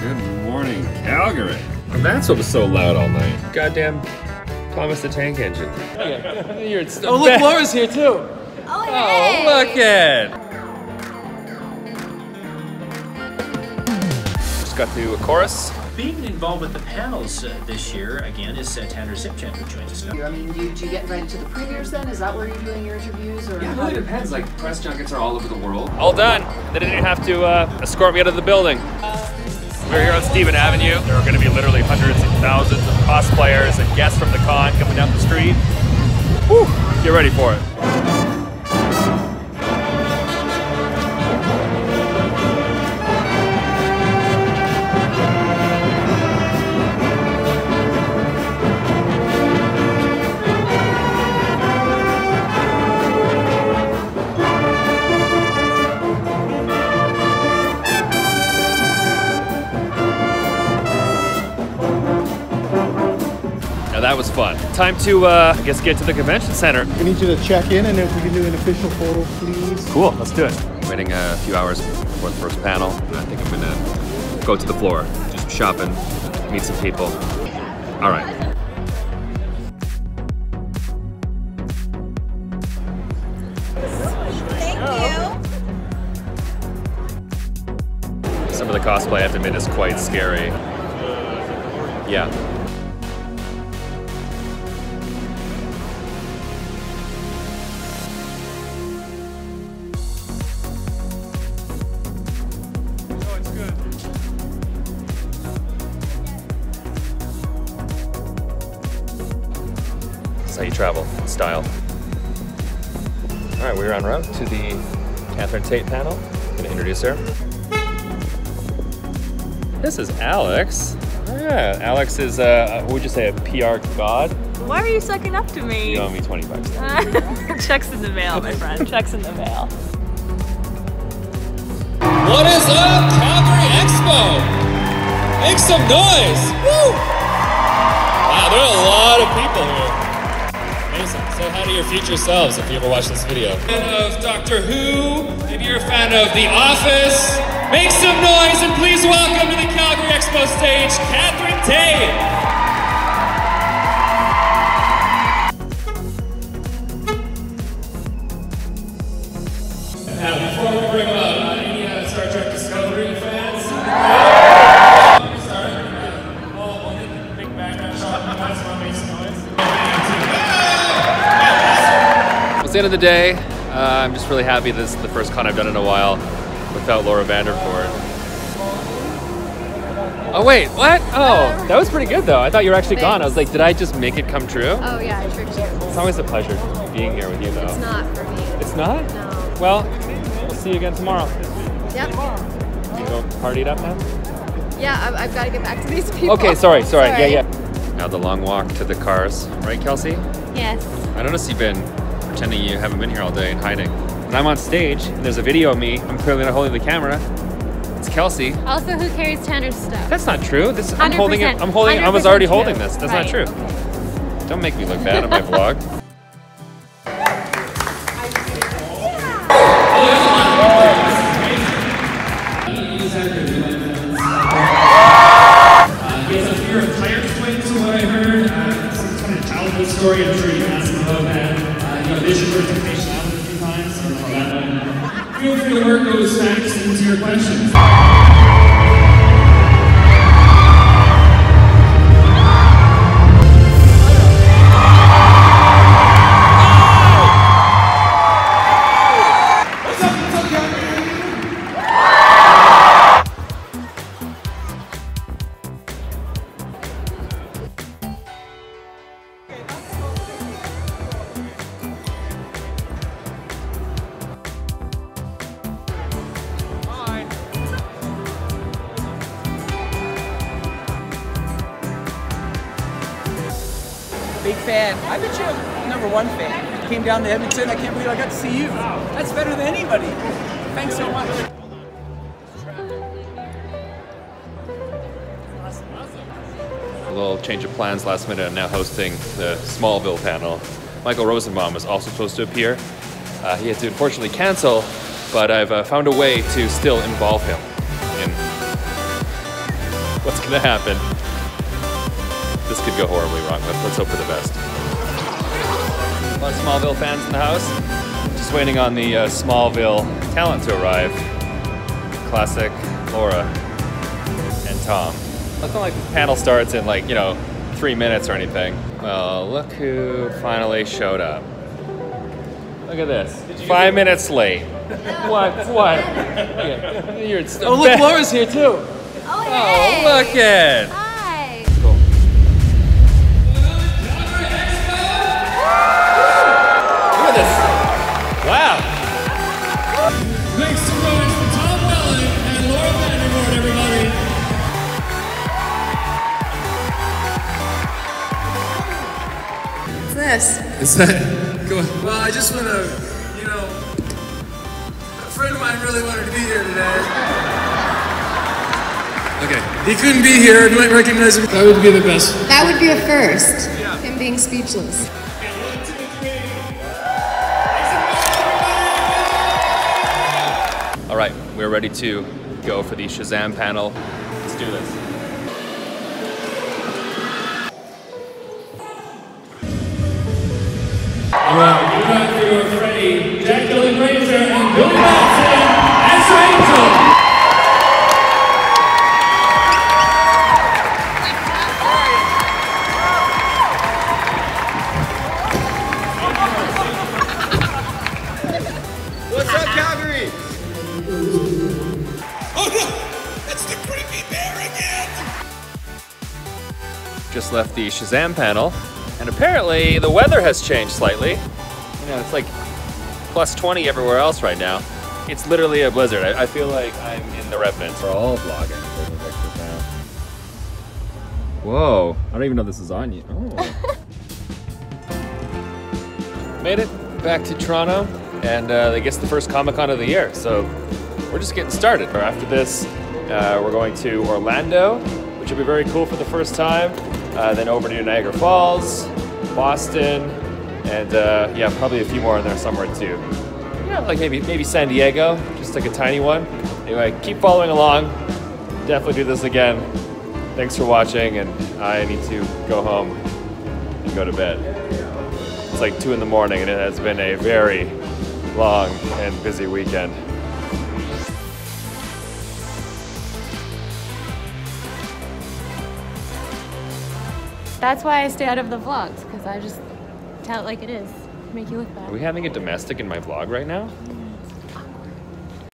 Good morning, Calgary. That's what was so loud all night. Goddamn Thomas the Tank Engine. Okay. Oh, look, Laura's here too. Oh, hey. Oh, look at it. Got to a chorus. Being involved with the panels this year again is Tanner Zipchen, who joins us now. I mean, do you get right to the premieres then? Is that where you're doing your interviews? Or yeah, it really depends. Like, press junkets are all over the world. All done. They didn't have to escort me out of the building. We're here on Stephen Avenue. There are going to be literally hundreds and thousands of cosplayers and guests from the con coming down the street. Woo! Get ready for it. That was fun. Time to, I guess, get to the convention center. We need you to check in, and if we can do an official photo, please. Cool, let's do it. Waiting a few hours for the first panel. I think I'm gonna go to the floor, just shopping, meet some people. All right. Thank you. Some of the cosplay, I have to admit, is quite scary. Yeah. That's how you travel, style. All right, we're en route to the Catherine Tate panel. I'm gonna introduce her. This is Alex. Yeah, Alex is, what would you say, a PR god? Why are you sucking up to me? You owe me $20. Check's in the mail, my friend, check's in the mail. What is up, Calgary Expo? Make some noise, woo! Wow, there are a lot of people here. Amazing. So how do your future selves, if you ever watch this video? Fan of Doctor Who, if you're a fan of The Office, make some noise and please welcome to the Calgary Expo stage, Catherine Tate! Now, before we bring up any Star Trek Discovery fans, sorry, all the big background shot, you guys want to make some noise? At the end of the day, I'm just really happy this is the first con I've done in a while without Laura Vandervoort. Oh wait, what? Oh, that was pretty good though. I thought you were actually gone. I was like, did I just make it come true? Oh yeah, I tricked you. It's always a pleasure being here with you though. It's not for me. It's not? No. Well, we'll see you again tomorrow. Yep. You go party it up now? Yeah, I've got to get back to these people. Okay, sorry. Yeah. Now the long walk to the cars. Right, Kelsey? Yes. I noticed you've been pretending you haven't been here all day and hiding. And I'm on stage, and there's a video of me. I'm clearly not holding the camera. It's Kelsey. Also, who carries Tanner's stuff? That's not true. This, I'm holding it. I was already holding this. That's not true. Okay. Don't make me look bad on my vlog. It's a fear of tire twins, what I heard. Some kind of childhood story. I'm sure you can ask about that. Vision presentation out a few times. Feel free to work those facts into your questions. Big fan. I bet you're a #1 fan. Came down to Edmonton. I can't believe I got to see you. That's better than anybody. Thanks so much. A little change of plans last minute. I'm now hosting the Smallville panel. Michael Rosenbaum was also supposed to appear. He had to unfortunately cancel, but I've found a way to still involve him in what's gonna happen. This could go horribly wrong, but let's hope for the best. A lot of Smallville fans in the house. Just waiting on the Smallville talent to arrive. Classic Laura and Tom. Looking like the panel starts in, like, you know, 3 minutes or anything. Well, look who finally showed up. Look at this. 5 minutes late. What? Okay. Oh, look, Laura's here too. Oh, hey. Oh, look it. Hi. Cool. Look at this. Wow. Thanks to Rose for Tom Mellon and Laura Vandervoort, everybody. What's this? Is that? Go on. Well, I just want to. A friend of mine really wanted to be here today. Okay, he couldn't be here. You might recognize him. That would be the best. That would be a first. Yeah. Him being speechless. All right, we're ready to go for the Shazam panel. Let's do this. All right, we're going to do our Freddy, Jack Dylan Grazer, and Billy Batson, Asher Angel. What's up, Calgary? Oh no, that's the creepy bear again! Just left the Shazam panel. And apparently the weather has changed slightly. You know, it's like plus 20 everywhere else right now. It's literally a blizzard. I feel like I'm in the Revenant. We're all vlogging for the pictures now. Whoa, I don't even know this is on you. Oh. Made it back to Toronto, and I guess the first Comic-Con of the year. So we're just getting started. After this, we're going to Orlando, which will be very cool for the first time. Then over to Niagara Falls, Boston, and yeah, probably a few more in there somewhere too. Yeah, like maybe San Diego, just like a tiny one. Anyway, keep following along. Definitely do this again. Thanks for watching, and I need to go home and go to bed. It's like 2 in the morning, and it has been a very long and busy weekend. That's why I stay out of the vlogs, because I just tell it like it is, make you look bad. Are we having a domestic in my vlog right now?